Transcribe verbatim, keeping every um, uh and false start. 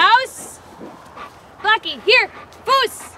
Aus! Blackie, hier! Voes!